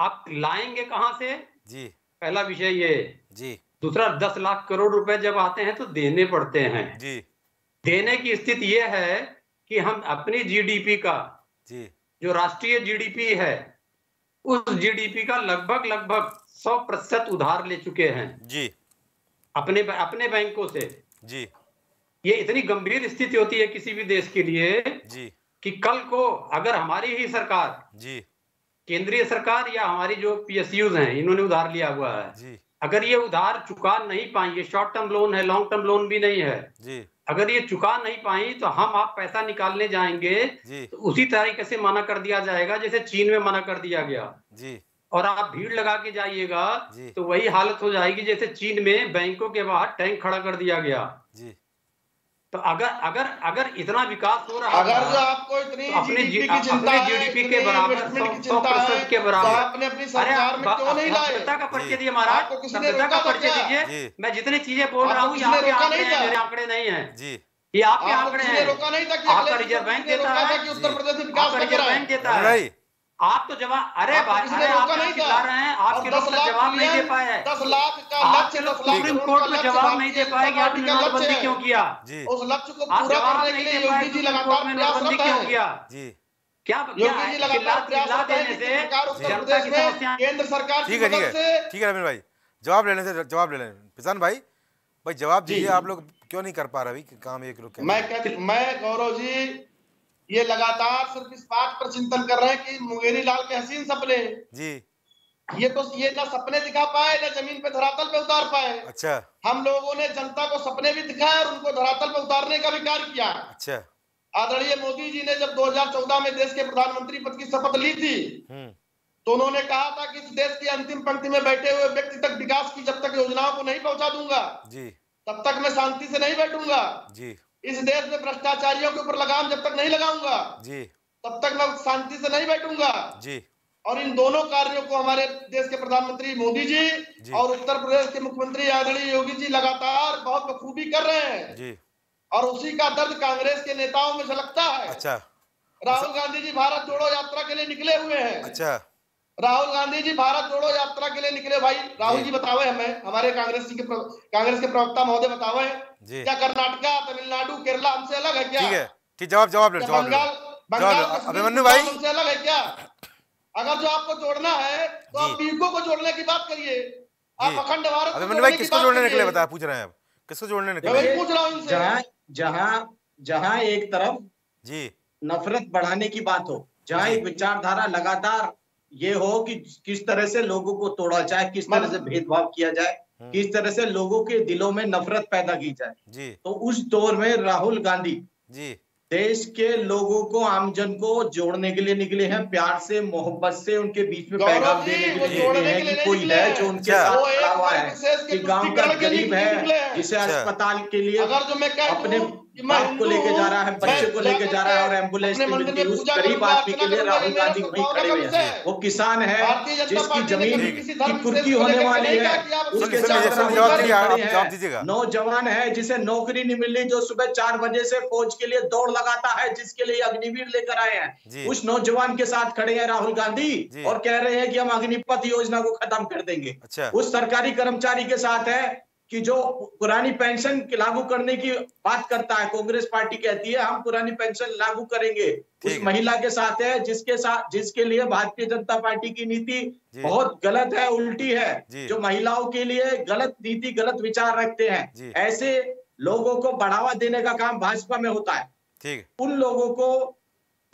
आप लाएंगे कहाँ से जी, पहला विषय ये जी। दूसरा, दस लाख करोड़ रुपए जब आते हैं तो देने पड़ते हैं जी। देने की स्थिति ये है कि हम अपनी जीडीपी का जी, जो राष्ट्रीय जीडीपी है, उस जीडीपी का लगभग लगभग सौ प्रतिशत उधार ले चुके हैं जी, अपने अपने बैंकों से जी। ये इतनी गंभीर स्थिति होती है किसी भी देश के लिए जी, कि कल को अगर हमारी ही सरकार जी, केंद्रीय सरकार या हमारी जो पीएसयूज हैं, इन्होंने उधार लिया हुआ है जी, अगर ये उधार चुका नहीं पाएंगे, शॉर्ट टर्म लोन है, लॉन्ग टर्म लोन भी नहीं है जी, अगर ये चुका नहीं पाई तो हम आप पैसा निकालने जाएंगे तो उसी तरीके से मना कर दिया जाएगा जैसे चीन में मना कर दिया गया जी। और आप भीड़ लगा के जाइएगा तो वही हालत हो जाएगी जैसे चीन में बैंकों के बाहर टैंक खड़ा कर दिया गया जी। तो अगर अगर अगर इतना विकास हो रहा है, आपको इतनी अपने जीडीपी के बराबर, सौ प्रतिशत के बराबर, अरे सभ्यता का परिचय दिए महाराज, सभ्यता का परिचय दीजिए। मैं जितनी चीजें बोल रहा हूँ, मेरे आंकड़े नहीं है, ये आपके आंकड़े हैं। आपका रिजर्व बैंक देता है, उत्तर प्रदेश रिजर्व बैंक देता है, आप तो जवाब, अरे भाई अरे आप नहीं दिला रहे हैं, आपके लोग जवाब नहीं दे पाए, आप लोग सुप्रीम कोर्ट में जवाब नहीं दे पाए कि आपने नोटबंदी क्यों किया, आप जवाब नहीं दे पाए कि नोटबंदी क्यों किया। क्या चिल्ला देने से जनता की समस्या, केंद्र सरकार ठीक है ठीक है ठीक है रविंद्र भाई, जवाब लेने से जवाब ले लें। प्रशांत भाई भाई जवाब दीजिए, आप लोग क्यों नहीं कर पा रहे अभी काम, एक रुक मैं मैं गौरव जी ये लगातार सिर्फ इस बात पर चिंतन कर रहे हैं कि मुंगेरी लाल के हसीन सपने जी, ये तो ये ना सपने दिखा पाए, ना जमीन पे धरातल पे उतार पाए। अच्छा, हम लोगों ने जनता को सपने भी दिखाए और उनको धरातल पे उतारने का भी कार्य किया। अच्छा, आदरणीय मोदी जी ने जब दो हज़ार चौदह में देश के प्रधानमंत्री पद की शपथ ली थी तो उन्होंने कहा था कि इस देश की अंतिम पंक्ति में बैठे हुए व्यक्ति तक विकास की जब तक योजनाओं को नहीं पहुंचा दूंगा जी। तब तक मैं शांति से नहीं बैठूंगा जी। इस देश में भ्रष्टाचारियों के ऊपर लगाम जब तक नहीं लगाऊंगा जी। तब तक मैं शांति से नहीं बैठूंगा जी। और इन दोनों कार्यों को हमारे देश के प्रधानमंत्री मोदी जी, जी और उत्तर प्रदेश के मुख्यमंत्री आदरणीय योगी जी लगातार बहुत बखूबी कर रहे हैं जी। और उसी का दर्द कांग्रेस के नेताओं में झलकता है। अच्छा। राहुल गांधी जी भारत जोड़ो यात्रा के लिए निकले हुए हैं। अच्छा। राहुल गांधी जी भारत जोड़ो यात्रा के लिए निकले। भाई राहुल जी बतावे हमें, हमारे कांग्रेस के कांग्रेस के प्रवक्ता महोदय बतावे, क्या कर्नाटका, तमिलनाडु, केरला हमसे अलग है क्या? ठीक है, जवाब जवाब बंगाल बंगाल अभिमन्यु भाई हमसे अलग है क्या? अगर जो आपको जोड़ना है तो आप पीड़ितों को जोड़ने की बात करिए, आप अखंड भारत को जोड़ने की बात करिए। बता पूछ रहे हैं आप किसको जोड़ने निकले? पूछ रहा हूं जहां जहां जहां एक तरफ जी नफरत बढ़ाने की बात हो, जहां एक विचारधारा लगातार ये हो कि किस तरह से लोगों को तोड़ा जाए, किस तरह से भेदभाव किया जाए, किस तरह से लोगों के दिलों में नफरत पैदा की जाए, तो उस दौर में राहुल गांधी जी देश के लोगों को, आमजन को जोड़ने के लिए निकले हैं, प्यार से मोहब्बत से उनके बीच में पैगाम देने के लिए निकले हैं कि कोई है जो उनके साथ खड़ा हुआ है, कि गांव का गरीब है जिसे अस्पताल के लिए अपने बाप को लेके जा रहा है, बच्चे को लेके जा रहा है और एम्बुलेंस मिलती है, उस गरीब आदमी के लिए राहुल गांधी वहीं खड़े हुए हैं। वो किसान है जिसकी जमीन की कुर्की होने वाली है, उसके साथ नौजवान है जिसे नौकरी नहीं मिल रही, जो सुबह चार बजे से फौज के लिए दौड़ लगाता है, जिसके लिए अग्निवीर लेकर आए हैं, उस नौजवान के साथ खड़े हैं राहुल गांधी और कह रहे हैं कि हम अग्निपथ योजना को खत्म कर देंगे। उस सरकारी कर्मचारी के साथ है कि जो पुरानी पेंशन लागू करने की बात करता है, कांग्रेस पार्टी कहती है हम पुरानी पेंशन लागू करेंगे, उस महिला के साथ है जिसके साथ जिसके लिए भारतीय जनता पार्टी की नीति बहुत गलत है, उल्टी है, जो महिलाओं के लिए गलत नीति गलत विचार रखते हैं, ऐसे लोगों को बढ़ावा देने का काम भाजपा में होता है। ठीक, उन लोगों को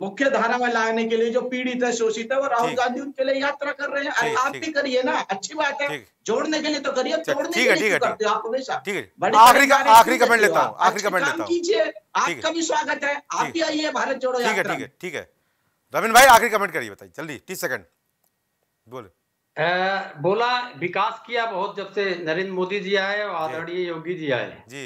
मुख्य धारा में लाने के लिए जो पीड़ित है, शोषित है, वो राहुल गांधी उनके लिए यात्रा कर रहे हैं। आप भी करिए ना, अच्छी बात है, जोड़ने के लिए तो करिए, तोड़ने के लिए क्यों करते हो आप हमेशा? आखिरी का आखिरी कमेंट लेता हूं, आखिरी कमेंट लेता हूं, कीजिए, आपका भी स्वागत है, आप भी आइए भारत जोड़ो यात्रा। ठीक है, ठीक है रविंद्र भाई आखिरी कमेंट करिए, बताइए जल्दी, तीस सेकंड बोले। बोला विकास किया बहुत जब से नरेंद्र मोदी जी आए और आदरणीय योगी जी आए जी,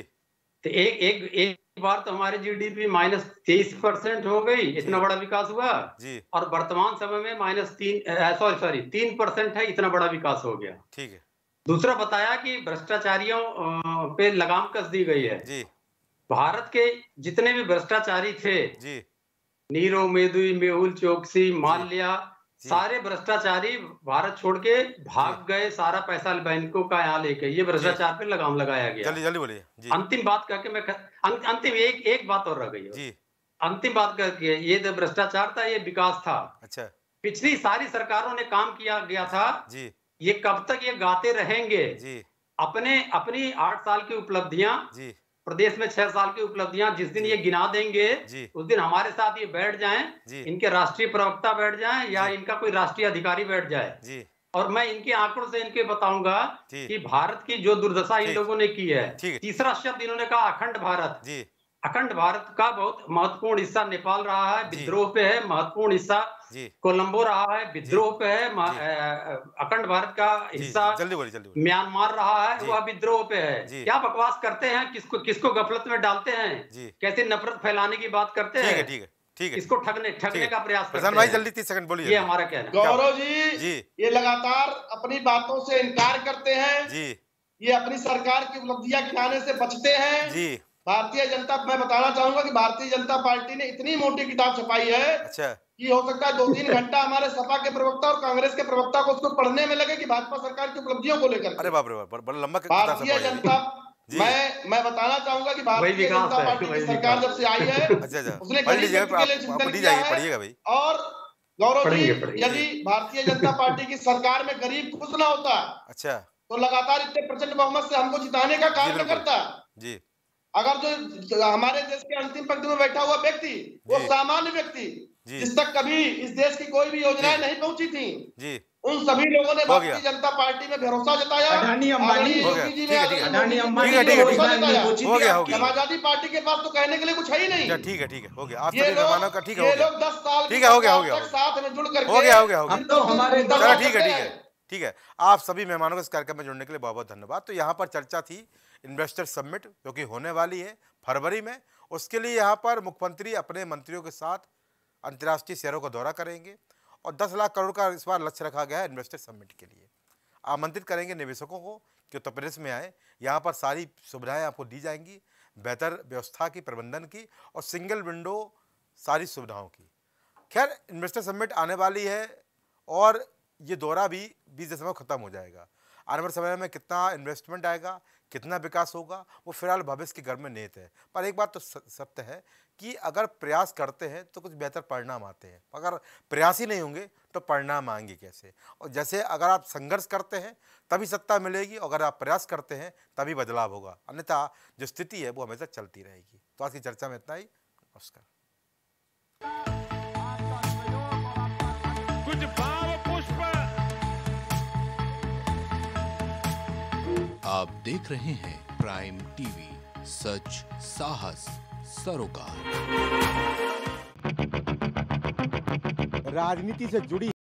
तो एक एक बार तो हमारी जीडीपी माइनस तेईस परसेंट हो गई, इतना बड़ा विकास हुआ जी। और वर्तमान समय में माइनस तीन सॉरी सॉरी तीन परसेंट है, इतना बड़ा विकास हो गया। ठीक है, दूसरा बताया कि भ्रष्टाचारियों पे लगाम कस दी गई है जी। भारत के जितने भी भ्रष्टाचारी थे जी, नीरव मोदी, मेहुल चौकसी, माल्या, सारे भ्रष्टाचारी भारत छोड़ के भाग गए, सारा पैसा बैंकों का यहाँ लेके, ये भ्रष्टाचार पे लगाम लगाया गया। जल्दी जल्दी बोलिए। अंतिम बात करके मैं अंतिम एक एक बात और रह गई जी। अंतिम बात करके ये जो भ्रष्टाचार था ये विकास था। अच्छा, पिछली सारी सरकारों ने काम किया गया था जी, ये कब तक ये गाते रहेंगे जी? अपने अपनी आठ साल की उपलब्धियां जी, प्रदेश में छह साल की उपलब्धियां, जिस दिन ये गिना देंगे उस दिन हमारे साथ ये बैठ जाएं, इनके राष्ट्रीय प्रवक्ता बैठ जाएं या इनका कोई राष्ट्रीय अधिकारी बैठ जाए जी। और मैं इनके आंकड़ों से इनके बताऊंगा कि भारत की जो दुर्दशा इन लोगों ने की है। तीसरा शब्द इन्होंने कहा अखंड भारत जी। अखंड भारत का बहुत महत्वपूर्ण हिस्सा नेपाल रहा है, विद्रोह पे है, महत्वपूर्ण हिस्सा कोलंबो रहा है, विद्रोह पे है, अखंड भारत का हिस्सा म्यांमार रहा है, वह विद्रोह पे है। क्या बकवास करते हैं, किसको किसको गफलत में डालते हैं, कैसे नफरत फैलाने की बात करते हैं, ठीक है ठीक है, इसको ठगने ठगने का प्रयास करते हैं। भाई जल्दी तीस सेकंड बोलिए, ये हमारा क्या है। गौरव जी ये लगातार अपनी बातों से इनकार करते हैं जी, ये अपनी सरकार की उपलब्धियां गिनाने से बचते हैं जी। भारतीय जनता, मैं बताना चाहूंगा कि भारतीय जनता पार्टी ने इतनी मोटी किताब छपाई है। अच्छा, कि हो सकता है दो तीन घंटा हमारे सपा के प्रवक्ता और कांग्रेस के प्रवक्ता को उसको पढ़ने में लगे कि भाजपा सरकार की उपलब्धियों को लेकर। अरे बाप रे बाप, बड़ा लंबा। भारतीय जनता, मैं मैं बताना चाहूंगा कि भारतीय जनता पार्टी की सरकार जब से आई है उसने गरीब व्यक्ति के लिए चिंतन किया है। और गौरव जी यदि भारतीय जनता पार्टी की सरकार में गरीब खुश ना होता अच्छा, तो लगातार इतने प्रचंड बहुमत से हमको जिताने का कार्य करता जी। अगर जो हमारे देश के अंतिम पंक्ति में बैठा हुआ व्यक्ति, वो सामान्य व्यक्ति जिस तक कभी इस देश की कोई भी योजनाएं नहीं पहुंची थी जी, उन सभी लोगों ने भारतीय जनता पार्टी में भरोसा जताया, समाजवादी पार्टी के पास तो कहने के लिए कुछ है ही नहीं। ठीक है ठीक है हो गया, ये लोग दस साल ठीक है हो गया हो गया साथ में जुड़ करके हो गया हो गया हम तो हमारे ठीक है ठीक है ठीक है। आप सभी मेहमानों को इस कार्यक्रम में जुड़ने के लिए बहुत बहुत धन्यवाद। तो यहाँ पर चर्चा थी इन्वेस्टर समिट जो कि होने वाली है फरवरी में, उसके लिए यहाँ पर मुख्यमंत्री अपने मंत्रियों के साथ अंतर्राष्ट्रीय शहरों का दौरा करेंगे और दस लाख करोड़ का इस बार लक्ष्य रखा गया है इन्वेस्टर समिट के लिए। आमंत्रित करेंगे निवेशकों को कि उत्तर प्रदेश में आए, यहाँ पर सारी सुविधाएं आपको दी जाएंगी, बेहतर व्यवस्था की, प्रबंधन की और सिंगल विंडो सारी सुविधाओं की। खैर इन्वेस्टर समिट आने वाली है और ये दौरा भी बीस दिसंबर को खत्म हो जाएगा। आने वाले समय में कितना इन्वेस्टमेंट आएगा, कितना विकास होगा, वो फिलहाल भविष्य के घर में निहित है। पर एक बात तो सत्य है कि अगर प्रयास करते हैं तो कुछ बेहतर परिणाम आते हैं, अगर प्रयास ही नहीं होंगे तो परिणाम आएंगे कैसे। और जैसे अगर आप संघर्ष करते हैं तभी सत्ता मिलेगी, अगर आप प्रयास करते हैं तभी बदलाव होगा, अन्यथा जो स्थिति है वो हमेशा चलती रहेगी। तो आज की चर्चा में इतना ही, नमस्कार। कुछ भाव पुष्प आप देख रहे हैं प्राइम टीवी, सच साहस सरोकार। राजनीति से जुड़ी